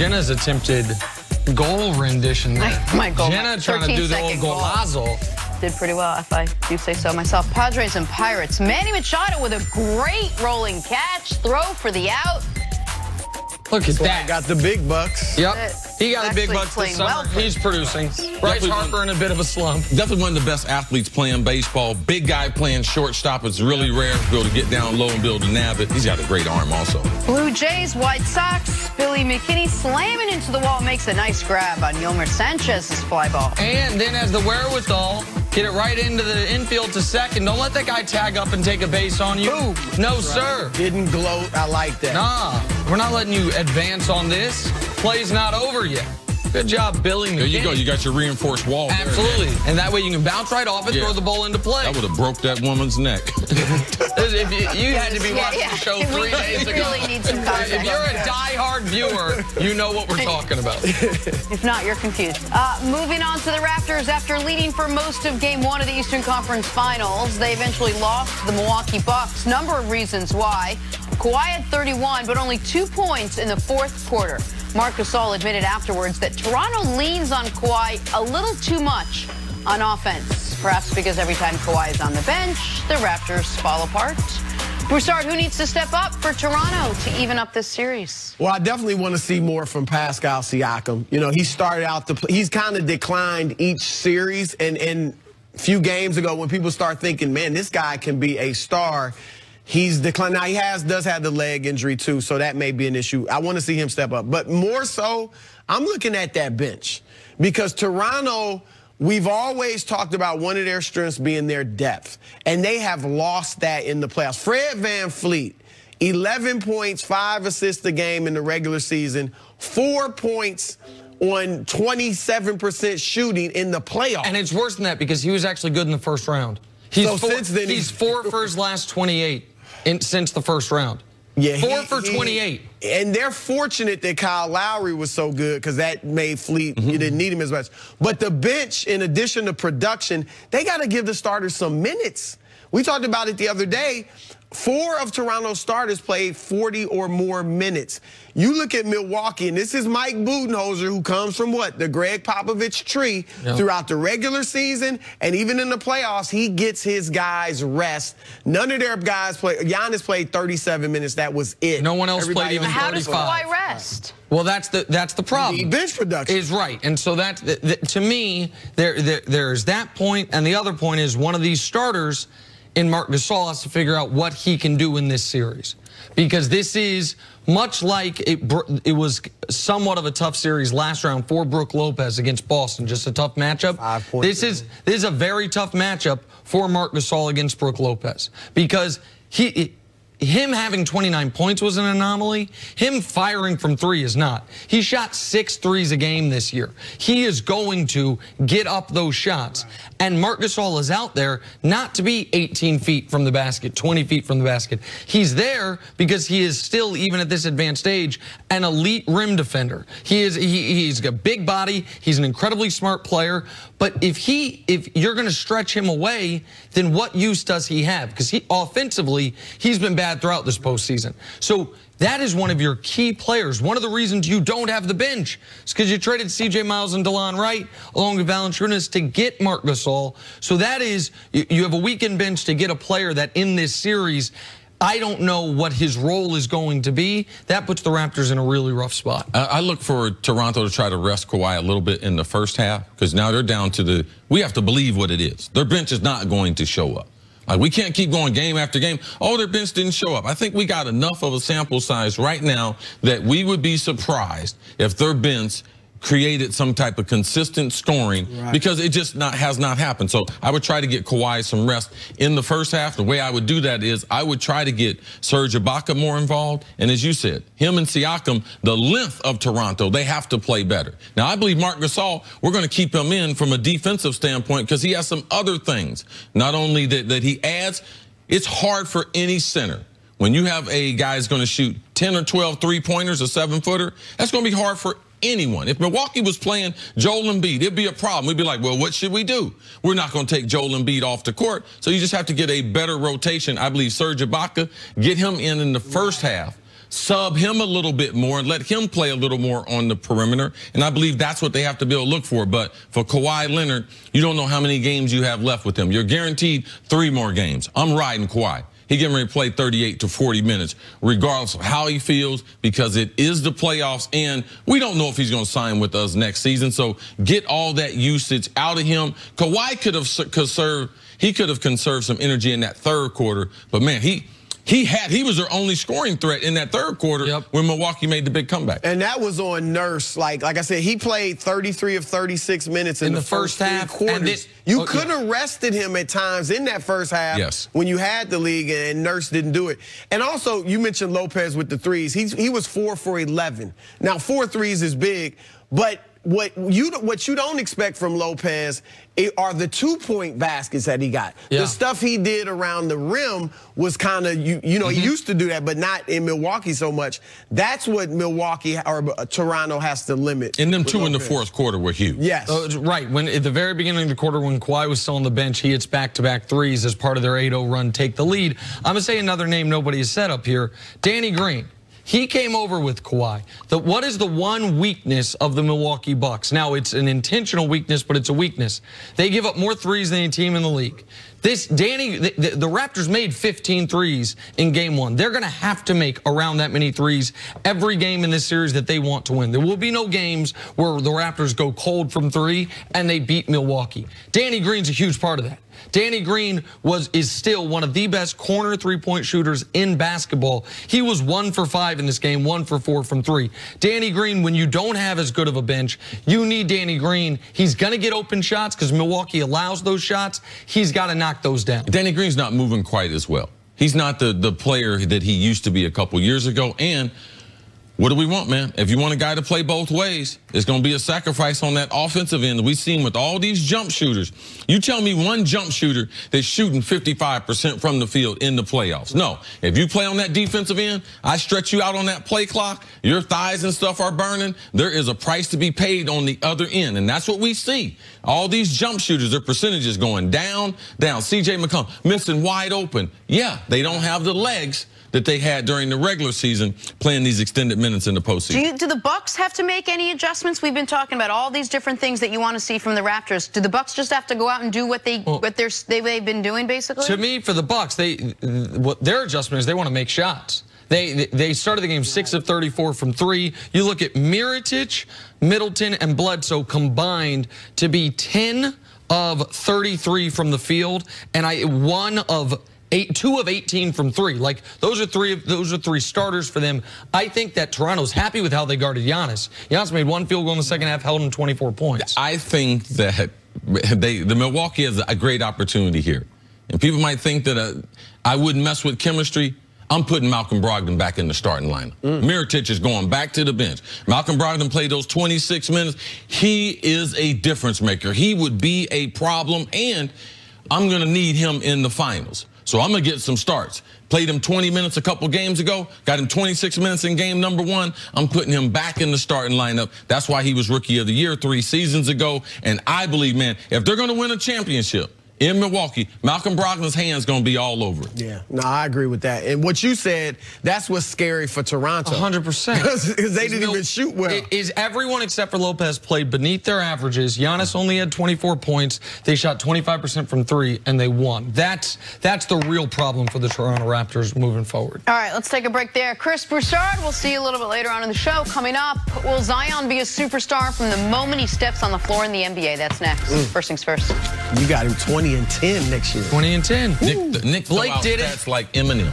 Jenna's attempted goal rendition there. My goal. Jenna trying to do the old golazo. Did pretty well, if I do say so myself. Padres and Pirates. Manny Machado with a great rolling catch. Throw for the out. Look at that. Got the big bucks. Yep. He got the big bucks this summer. He's producing. Bryce Harper in a bit of a slump. Definitely one of the best athletes playing baseball. Big guy playing shortstop. It's really rare to be able to get down low and be able to nab it. He's got a great arm also. Blue Jays, White Sox. Billy McKinney slamming into the wall. Makes a nice grab on Yomer Sanchez's fly ball. And then has the wherewithal. Get it right into the infield to second. Don't let that guy tag up and take a base on you. Boom. No, right. Sir. Didn't gloat. I like that. Nah, we're not letting you advance on this. Play's not over yet. Good job, Billy McKinney. There you go. You got your reinforced wall. Absolutely. There. And that way you can bounce right off and throw the ball into play. That would have broke that woman's neck. If you had to be watching the show 3 days ago. Really need some context. If you're a diehard viewer, you know what we're talking about. If not, you're confused. Moving on to the Raptors. After leading for most of Game 1 of the Eastern Conference Finals, they eventually lost to the Milwaukee Bucks. Number of reasons why. Kawhi had 31, but only 2 points in the fourth quarter. Marc Gasol admitted afterwards that Toronto leans on Kawhi a little too much on offense, perhaps because every time Kawhi is on the bench, the Raptors fall apart. Broussard, who needs to step up for Toronto to even up this series? Well, I definitely want to see more from Pascal Siakam. You know, he started out to play, he's kind of declined each series, and a few games ago when people start thinking, man, this guy can be a star, he's declined. Now, he does have the leg injury, too, so that may be an issue. I want to see him step up. But more so, I'm looking at that bench because Toronto, we've always talked about one of their strengths being their depth, and they have lost that in the playoffs. Fred Van Fleet, 11 points, 5 assists a game in the regular season, 4 points on 27% shooting in the playoffs. And it's worse than that because he was actually good in the first round. He's so since then he's 4 for his last 28. Since the first round. Yeah, 4 for 28. And they're fortunate that Kyle Lowry was so good because that made Fleet, you didn't need him as much. But the bench, in addition to production, they got to give the starters some minutes. We talked about it the other day. 4 of Toronto's starters played 40 or more minutes. You look at Milwaukee, and this is Mike Budenholzer, who comes from what? The Greg Popovich tree. Yep. Throughout the regular season and even in the playoffs, he gets his guys rest. None of their guys play. Giannis played 37 minutes. That was it. No one else played even 35. How does Kawhi rest? Well, that's the problem. The bench production is right, and so that to me, there's that point, and the other point is one of these starters. And Marc Gasol has to figure out what he can do in this series. Because this is much like it was somewhat of a tough series last round for Brooke Lopez against Boston. Just a tough matchup. 5 points. This is a very tough matchup for Marc Gasol against Brooke Lopez. Because him having 29 points was an anomaly. Him firing from 3 is not. He shot 6 threes a game this year. He is going to get up those shots. And Marc Gasol is out there not to be 18 feet from the basket, 20 feet from the basket. He's there because he is still, even at this advanced age, an elite rim defender. He's a big body. He's an incredibly smart player. But if you're going to stretch him away, then what use does he have? Because offensively, he's been bad throughout this postseason. So that is one of your key players. One of the reasons you don't have the bench is because you traded C.J. Miles and DeLon Wright along with Valanciunas to get Marc Gasol. So that is, you have a weakened bench to get a player that in this series, I don't know what his role is going to be. That puts the Raptors in a really rough spot. I look for Toronto to try to rest Kawhi a little bit in the first half because now they're down to we have to believe what it is. Their bench is not going to show up. Like, we can't keep going game after game. Oh, their bench didn't show up. I think we got enough of a sample size right now that we would be surprised if their bench created some type of consistent scoring, right? Because it just has not happened. So I would try to get Kawhi some rest in the first half. The way I would do that is I would try to get Serge Ibaka more involved. And as you said, him and Siakam, the length of Toronto, they have to play better. Now, I believe Marc Gasol, we're going to keep him in from a defensive standpoint because he has some other things. Not only that he adds, it's hard for any center. When you have a guy who's going to shoot 10 or 12 three-pointers, a 7-footer, that's going to be hard for anyone. If Milwaukee was playing Joel Embiid, it'd be a problem. We'd be like, well, what should we do? We're not going to take Joel Embiid off the court. So you just have to get a better rotation. I believe Serge Ibaka, get him in the first half sub him a little bit more and let him play a little more on the perimeter. And I believe that's what they have to be able to look for. But for Kawhi Leonard, you don't know how many games you have left with him. You're guaranteed 3 more games. I'm riding Kawhi. He getting ready to play 38 to 40 minutes, regardless of how he feels, because it is the playoffs, and we don't know if he's going to sign with us next season. So get all that usage out of him. Kawhi could have conserved. He could have conserved some energy in that third quarter, but man, he was their only scoring threat in that third quarter when Milwaukee made the big comeback. And that was on Nurse. Like I said, he played 33 of 36 minutes in the first half. You could have rested him at times in that first half when you had the league, and Nurse didn't do it. And also, you mentioned Lopez with the threes. He was 4 for 11. Now, 4 threes is big, but what you don't expect from Lopez are the 2-point baskets that he got. The stuff he did around the rim was kind of, you know, he used to do that, but not in Milwaukee so much. That's what Milwaukee or Toronto has to limit. And them 2 in the fourth quarter were huge. Yes. Right. When at the very beginning of the quarter, when Kawhi was still on the bench, he hits back-to-back threes as part of their 8-0 run, take the lead. I'm going to say another name nobody has said up here, Danny Green. He came over with Kawhi. What is the one weakness of the Milwaukee Bucks? Now, it's an intentional weakness, but it's a weakness. They give up more threes than any team in the league. The Raptors made 15 threes in game 1. They're going to have to make around that many threes every game in this series that they want to win. There will be no games where the Raptors go cold from 3 and they beat Milwaukee. Danny Green's a huge part of that. Danny Green is still one of the best corner 3-point shooters in basketball. He was 1 for 5 in this game, 1 for 4 from 3. Danny Green, when you don't have as good of a bench, you need Danny Green. He's going to get open shots because Milwaukee allows those shots. He's got to knock those down. Danny Green's not moving quite as well. He's not the player that he used to be a couple years ago. And what do we want, man? If you want a guy to play both ways, it's going to be a sacrifice on that offensive end. We've seen with all these jump shooters. You tell me one jump shooter that's shooting 55% from the field in the playoffs. No. If you play on that defensive end, I stretch you out on that play clock. Your thighs and stuff are burning. There is a price to be paid on the other end, and that's what we see. All these jump shooters, their percentages going down, down. C.J. McCollum missing wide open. Yeah, they don't have the legs that they had during the regular season playing these extended minutes in the postseason. Do the Bucks have to make any adjustments? We've been talking about all these different things that you want to see from the Raptors. Do the Bucks just have to go out and do what they've been doing basically? To me, for the Bucks, their adjustment is they want to make shots. They started the game 6 of 34 from 3. You look at Mirotic, Middleton, and Bledsoe combined to be 10 of 33 from the field, and 2 of 18 from 3. Like those are three starters for them. I think that Toronto's happy with how they guarded Giannis. Giannis made 1 field goal in the second half, held him 24 points. I think that the Milwaukee has a great opportunity here, and people might think that I wouldn't mess with chemistry. I'm putting Malcolm Brogdon back in the starting lineup. Mirotic is going back to the bench. Malcolm Brogdon played those 26 minutes. He is a difference maker. He would be a problem, and I'm going to need him in the finals. So I'm going to get some starts. Played him 20 minutes a couple games ago. Got him 26 minutes in game number 1. I'm putting him back in the starting lineup. That's why he was Rookie of the Year 3 seasons ago. And I believe, man, if they're going to win a championship in Milwaukee, Malcolm Brogdon's hand's going to be all over it. Yeah, no, I agree with that. And what you said, that's what's scary for Toronto. 100%. Because they didn't even shoot well. Is everyone except for Lopez played beneath their averages. Giannis only had 24 points. They shot 25% from 3, and they won. That's the real problem for the Toronto Raptors moving forward. All right, let's take a break there. Chris Broussard, we'll see you a little bit later on in the show. Coming up, will Zion be a superstar from the moment he steps on the floor in the NBA? That's next. First things first. You got him 20 and 10 next year. 20 and 10. Nick Blake did it. That's like Eminem.